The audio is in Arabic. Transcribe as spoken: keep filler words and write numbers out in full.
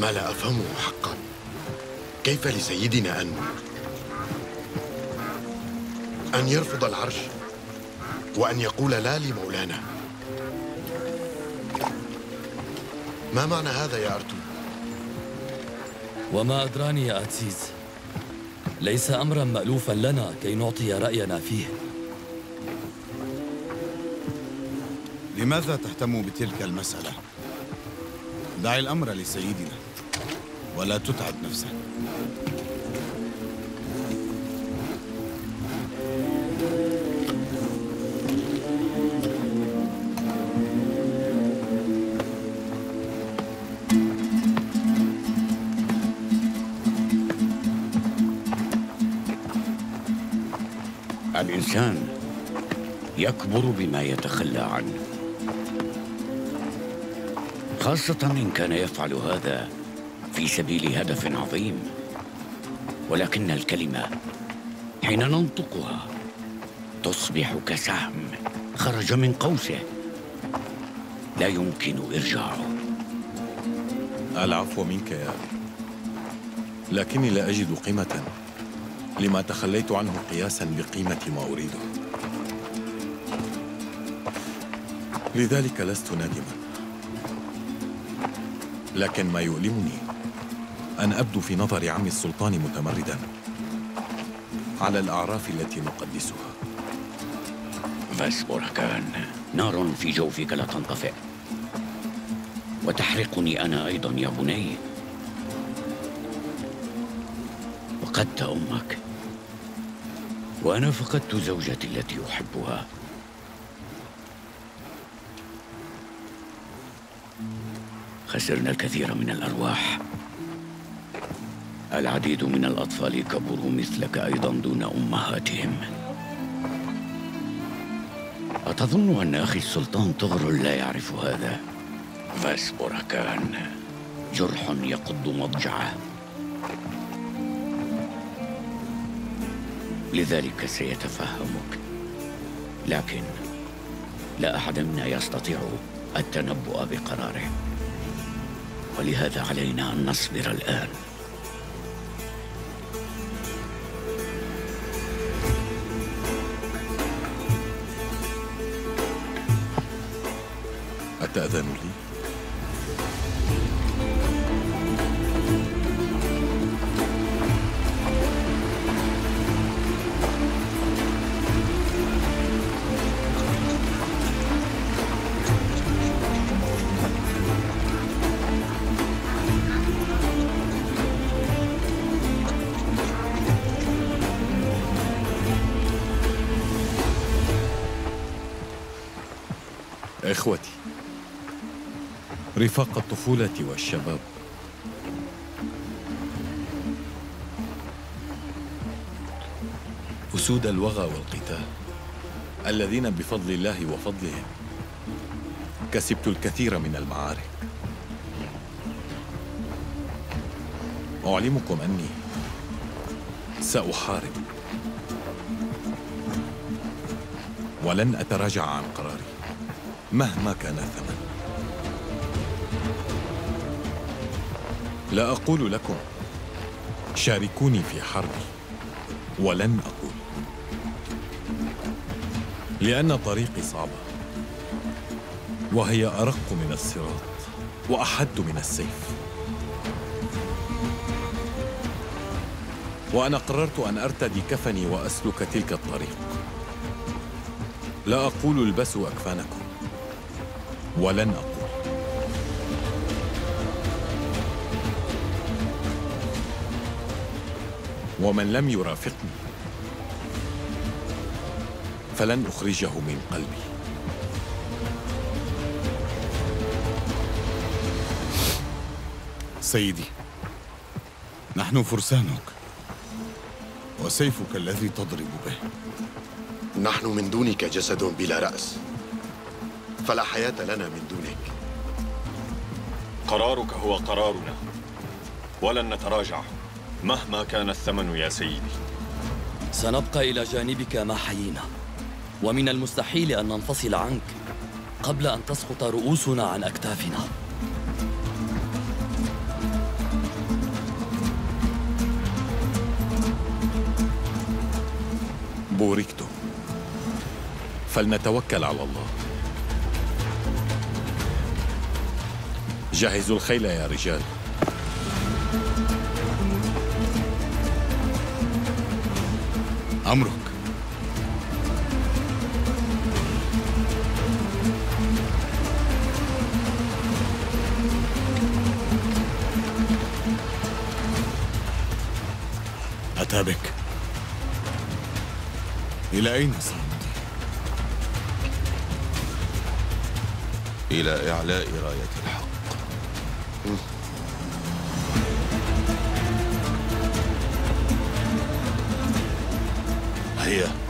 ما لا أفهمه حقا. كيف لسيدنا أنور أن يرفض العرش وأن يقول لا لمولانا؟ ما معنى هذا يا أرتو؟ وما أدراني يا أتسيز، ليس أمرا مألوفا لنا كي نعطي رأينا فيه. لماذا تهتم بتلك المسألة؟ دع الأمر لسيدنا ولا تتعب نفسك. الإنسان يكبر بما يتخلى عنه، خاصة إن كان يفعل هذا في سبيل هدف عظيم. ولكن الكلمة حين ننطقها تصبح كسهم خرج من قوسه لا يمكن إرجاعه. العفو منك يا أبي، لكني لا أجد قيمة لما تخليت عنه قياساً بقيمة ما أريده، لذلك لست نادماً. لكن ما يؤلمني أن أبدو في نظر عم السلطان متمرداً على الأعراف التي نقدسها. بس بركان، نار في جوفك لا تنطفئ وتحرقني أنا أيضاً يا بني. فقدت أمك وأنا فقدت زوجتي التي أحبها. خسرنا الكثير من الأرواح. العديد من الأطفال كبروا مثلك أيضا دون أمهاتهم. أتظن أن أخي السلطان طغرل لا يعرف هذا؟ بس بركان، جرح يقض مضجعه، لذلك سيتفهمك. لكن لا أحد منا يستطيع التنبؤ بقراره، ولهذا علينا أن نصبر الآن. أتأذن لي؟ إخوتي، رفاق الطفولة والشباب، أسود الوغى والقتال الذين بفضل الله وفضلهم كسبت الكثير من المعارك. أعلمكم أني سأحارب ولن أتراجع عن قراري مهما كان الثمن. لا أقول لكم شاركوني في حربي، ولن أقول، لأن طريقي صعبة وهي أرق من الصراط وأحد من السيف. وأنا قررت أن أرتدي كفني وأسلك تلك الطريق. لا أقول البسوا أكفانكم، ولن أقول. ومن لم يرافقني فلن أخرجه من قلبي. سيدي، نحن فرسانك وسيفك الذي تضرب به. نحن من دونك جسد بلا رأس، فلا حياة لنا من دونك. قرارك هو قرارنا ولن نتراجع مهما كان الثمن يا سيدي. سنبقى إلى جانبك ما حيينا، ومن المستحيل أن ننفصل عنك قبل أن تسقط رؤوسنا عن أكتافنا. بوركتم، فلنتوكل على الله. جهزوا الخيل يا رجال. أمرك. أتابك. إلى أين صعدت؟ إلى إعلاء راية الحق. هيا.